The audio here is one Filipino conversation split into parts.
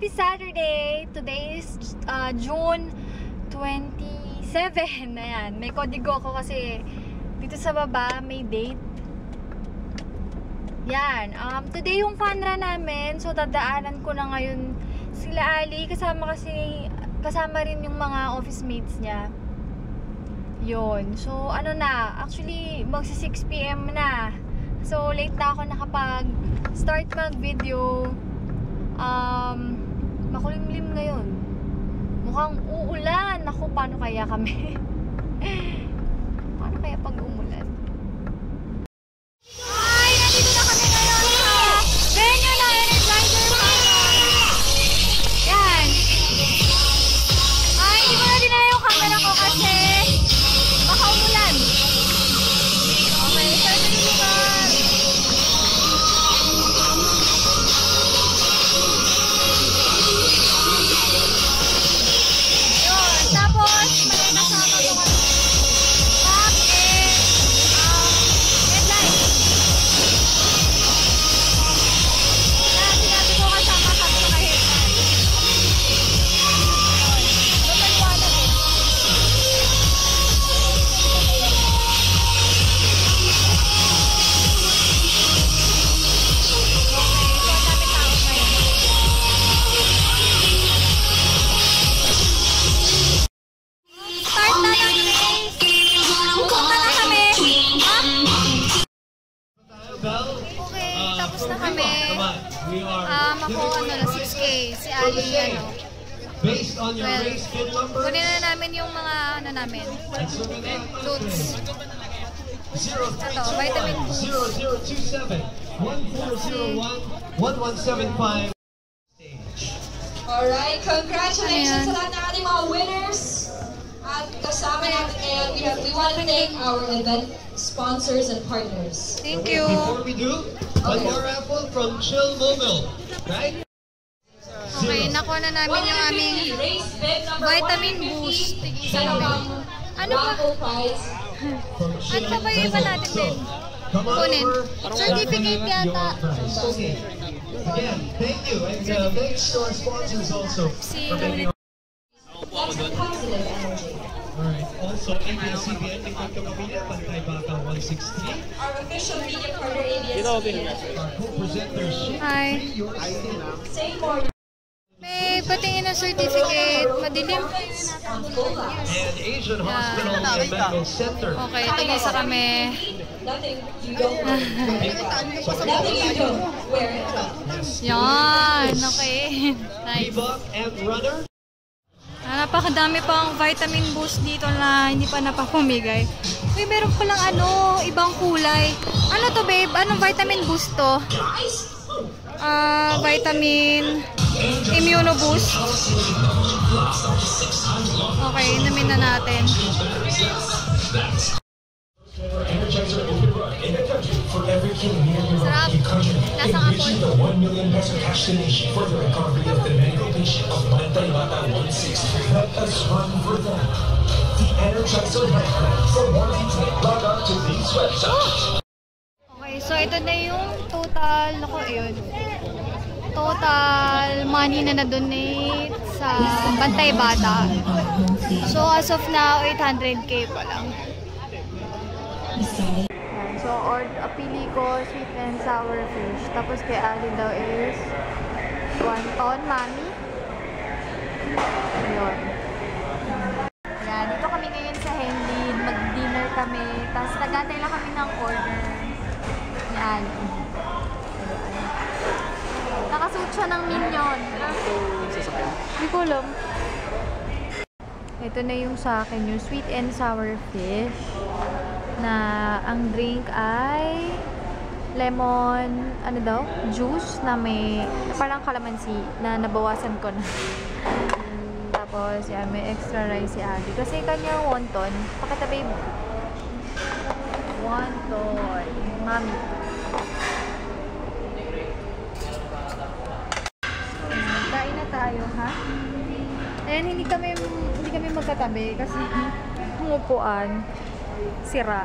Happy Saturday! Today is June 27. Ayan, may kodigo ko kasi dito sa baba may date. Yan. Today yung fun run namin. So dadaanan ko na ngayon sila Ali. Kasama rin yung mga office mates niya. Yun. So ano na. Actually magsi 6 PM na. So late na ako nakapag-start mag-video. Makulimlim ngayon. Mukhang uulan. Naku, paano kaya kami? Paano kaya pag umulan? Hi! Nandito na kami ngayon sa venue na ENERGIZER Park. Yan. Ay, hindi ko na din na yung camera ko kasi baka umulan. Okay, start na dito ka. Kunin na namin yung mga ano namin, foods. Ito, vitamin foods. Alright, congratulations sa lahat ng ating mga winners. At kasama natin ngayon, we want to thank our event sponsors and partners. Thank you. Before we do, one more raffle from Chill Momil. Right? Okay, nakuha na namin yung aming vitamin boost. Ano ba? Ano pa ba yung iba natin din? Kunin. Certificate yata. Again, thank you. And thanks to our sponsors also. Alright, also ABS-CBN, Nikon Kapamilya, Pantay Baka 163. Our official media partner ABS-CBN. Our co-presenters, Say more. May patingin na certificate, madilim. And Asian Hospital and Medical Center. Okay, tigisa kami. Yan, okay. Nice. Napakadami pang vitamin boost dito na hindi pa napapamigay. Uy, meron palang ano, ibang kulay. Ano to, babe? Anong vitamin boost to? Vitamin immunoboost. Okay, inumin na natin. Sarap. Lasang apple. Okay, so ito na yung total ako yun. Total money na na-donate sa Bantay Bata. So as of now, 800k pa lang. So pili ko sweet and sour fish. Tapos kay Ali daw is wonton, mami. Yun. Yan, dito kami ngayon sa Henley. Mag-dinner kami. Tapos nag-antay lang kami ng order ni Ali. Nakasuot siya ng minion. Hindi ko alam. Ito na yung sa akin, yung sweet and sour fish. Na ang drink ay lemon, ano daw? Juice na may parang kalamansi na nabawasan ko na. Tapos, yan, may extra rice si Abby. Kasi kanya wonton. Pakitabi mo. Wonton. Mami. Kain na tayo, ha? Ayan, hindi kami magkatabi kasi umupuan. Sira.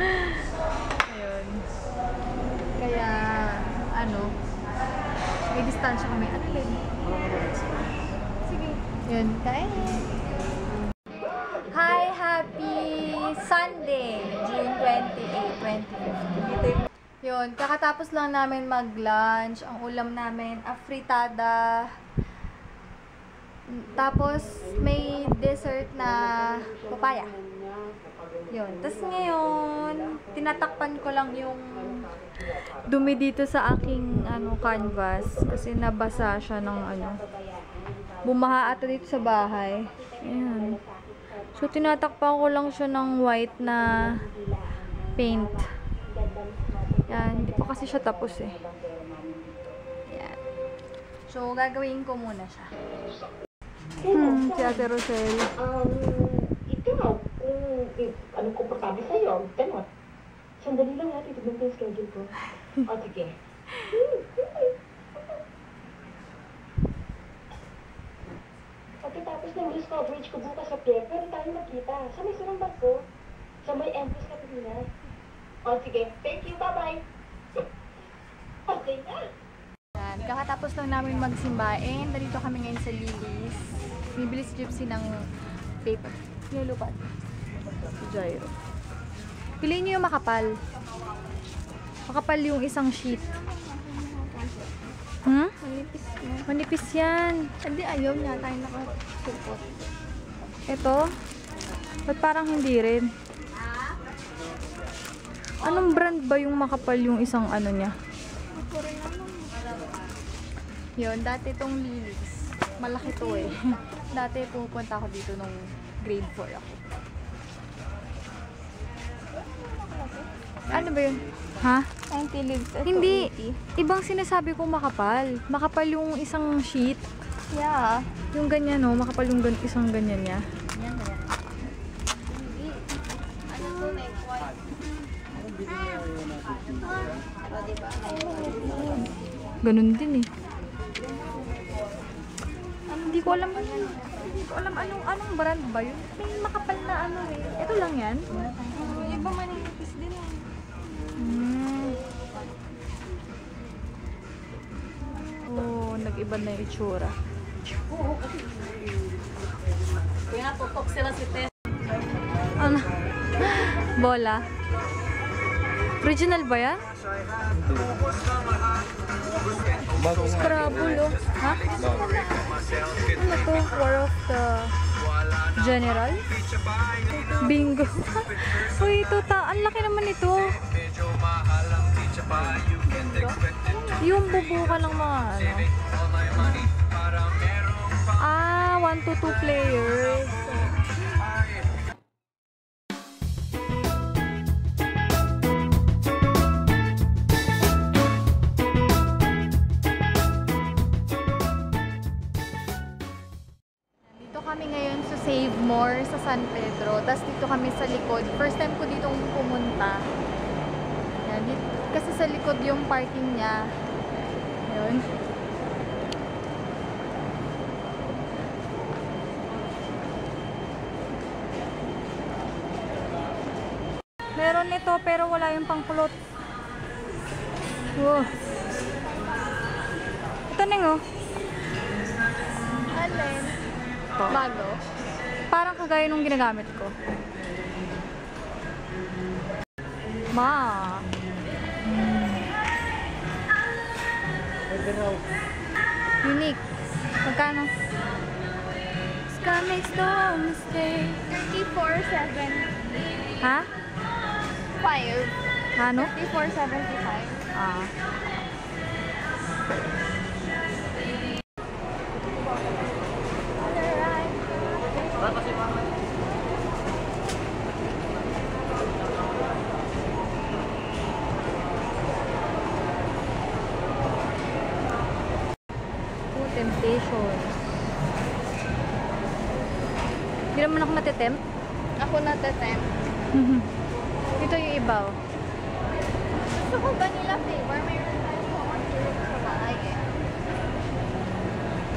Ayun. Kaya, ano, may sustansya kami. Ano ba yun? Sige. Yun. Kain. Hi! Happy Sunday! June 28, 2015. Yun. Kakatapos lang namin mag-lunch. Ang ulam namin, afritada. Tapos, may dessert na papaya. Yun. Tapos ngayon, tinatakpan ko lang yung dumi dito sa aking canvas. Kasi nabasa siya ng bumaha ato dito sa bahay. Ayan. So, tinatakpan ko lang siya ng white na paint. Yan, hindi pa kasi siya tapos eh. Yan. So, gagawin ko muna siya. Si Ate Rosel. Ikaw, kung anong komportable sa'yo, tanot. Sandali lang natin, tignan ko yung schedule ko. O, sige. Pagkatapos ng news coverage ko bukas sa pier, pero tayo makita. Sa may surang barko, sa may Empress Kapinas. Oh, sige. Thank you. Bye-bye. Okay. Kakatapos lang namin magsimba. And dito kami ngayon sa Lilies. Bibili si Gypsy ng paper. Yellow pad. Gyro. Piliin niyo yung makapal. Makapal yung isang sheet. Hmm? Manipis yan. Manipis yan. Hindi, ayaw niya. Tayo nakasupot. Ito? Ba't parang hindi rin? Anong brand ba yung makapal yung isang niya? Yun, dati itong Lilies. Malaki to eh. Dati pupunta ako dito nung grade 4 ako. Ano ba yun? Ha? Hindi. Ibang sinasabi kong makapal. Makapal yung isang sheet. Yeah. Yung ganyan no? Makapal yung isang ganyan niya. Ganun din eh. Hindi ko alam ano. Hindi ko alam anong brand ba yun. May makapal na eh. Ito lang yan. Iba manipis din eh. Oh, nag-iba na yung itsura. Kaya natutok sila si Tess. Ano? Bola. Original ba yan? Scrabble, oh. Ha? Ano to? War of the General? Bingo. Uy, ito ang laki naman ito. Yung bubuka ng mga Ah, 1 to 2 players. Sa San Pedro. Tapos dito kami sa likod. First time ko dito pumunta. Yan, dito, kasi sa likod yung parking niya. Ayun. Meron nito pero wala yung pangkulot. Wow. Ito nang alin? Bago. Parang kagaya nung ginagamit ko. Ma! Unique. Magkano? Ska makes no mistake. 34.70. Ha? 5. Ano? 34.75. Ah. Temptation. Hindi naman ako matetempt. Ako natetempt. Ito yung iba. Gusto ko vanilla flavor. Mayroon tayo sa bahay eh.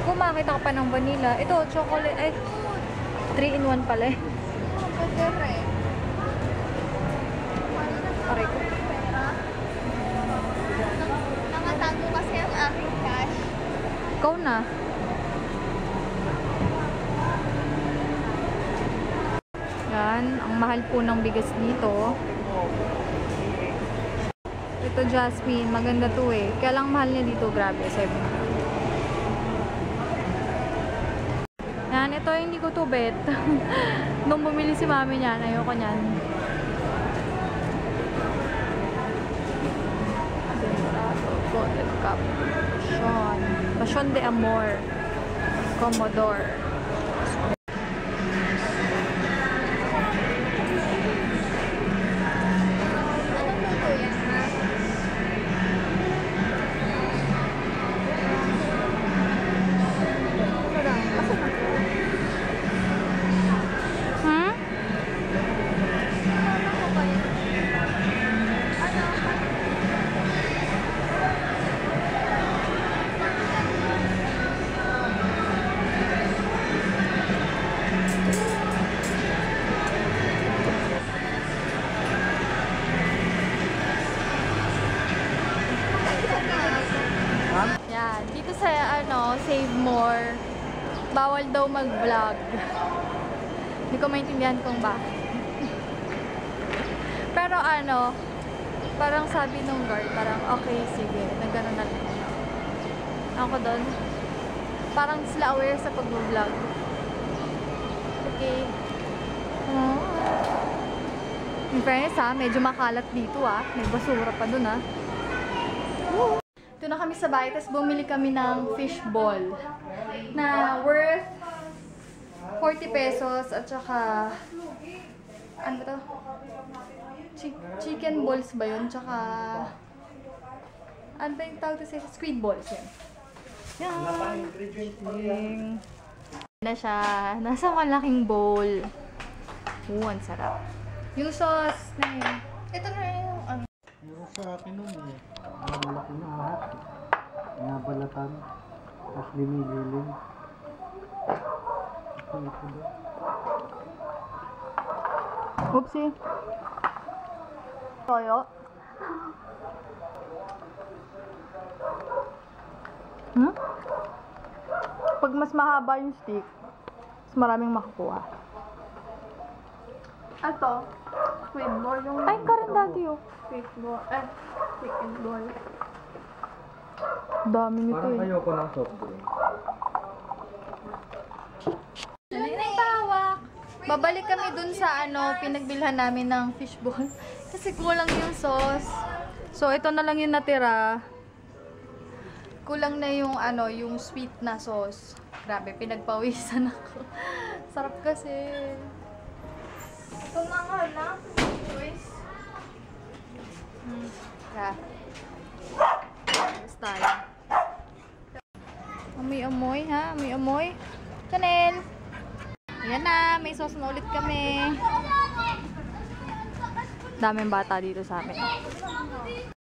Kung makakita ka pa ng vanilla. Ito, chocolate. Ay, 3-in-1 pala eh. Pwede rin. Pare ko. Nangatando kasi ang aking cash. Ikaw na. Yan. Ang mahal po ng bigas dito. Ito, Jasmine. Maganda to eh. Kaya lang mahal niya dito. Grabe. 7. Yan. Ito hindi ko to bet. Nung bumili si mami niyan, ayoko niyan. Bottle cup. Passion. Passion de Amor. Commodore. Save more. Bawal daw mag-vlog. Hindi ko maintindihan kung bakit. Pero ano, parang sabi nung girl, parang okay, sige, nagano na lang. Ako doon, parang sila aware sa pag-vlog. Okay. In fairness ha, medyo makalat dito ah. May basura pa doon ah. Woo! Ito na kami sa bahay, tapos bumili kami ng fish ball na worth 40 pesos at saka ano ba to? Chicken balls ba yun? Tsaka ano ba yung tawag to say? Squid balls yun. Yan! Na siya. Nasa malaking bowl. Oo, ang sarap. Yung sauce na yun. Ito na yung ano. Yung sa akin nun eh. Malaki na ahas. Nabalatan. Tapos binigiling. Oopsie. Toyo. Hmm? Pag mas mahaba yung stick, mas maraming makakuha. Ato. Squid ball yung... Ay, karin dati yun. Squid ball. Eh. Chicken ball. Dami nito eh. Parang ayoko ng soft drink. Tawak! Babalik kami dun sa ano, pinagbilhan namin ng fishball. Kasi kulang yung sauce. So, ito na lang yung natira. Kulang na yung ano, yung sweet na sauce. Grabe, pinagpawisan ako. Sarap kasi. Ito na nga na. Yeah. Amoy-amoy ha? Amoy-amoy. Chanel! Ayan na! May sauce na ulit kami. Daming bata dito sa amin.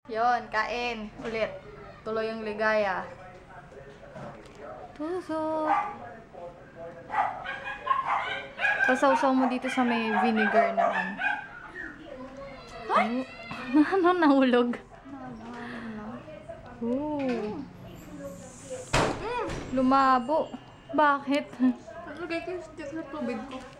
Yun, kain. Ulit. Tuloy yung ligaya. Tuso! Pasawsaw mo dito sa may vinegar naman. Huh? Ano nahulog? Ooh. Lumabo. Bakit? Naglagay ko yung stick na tubig ko.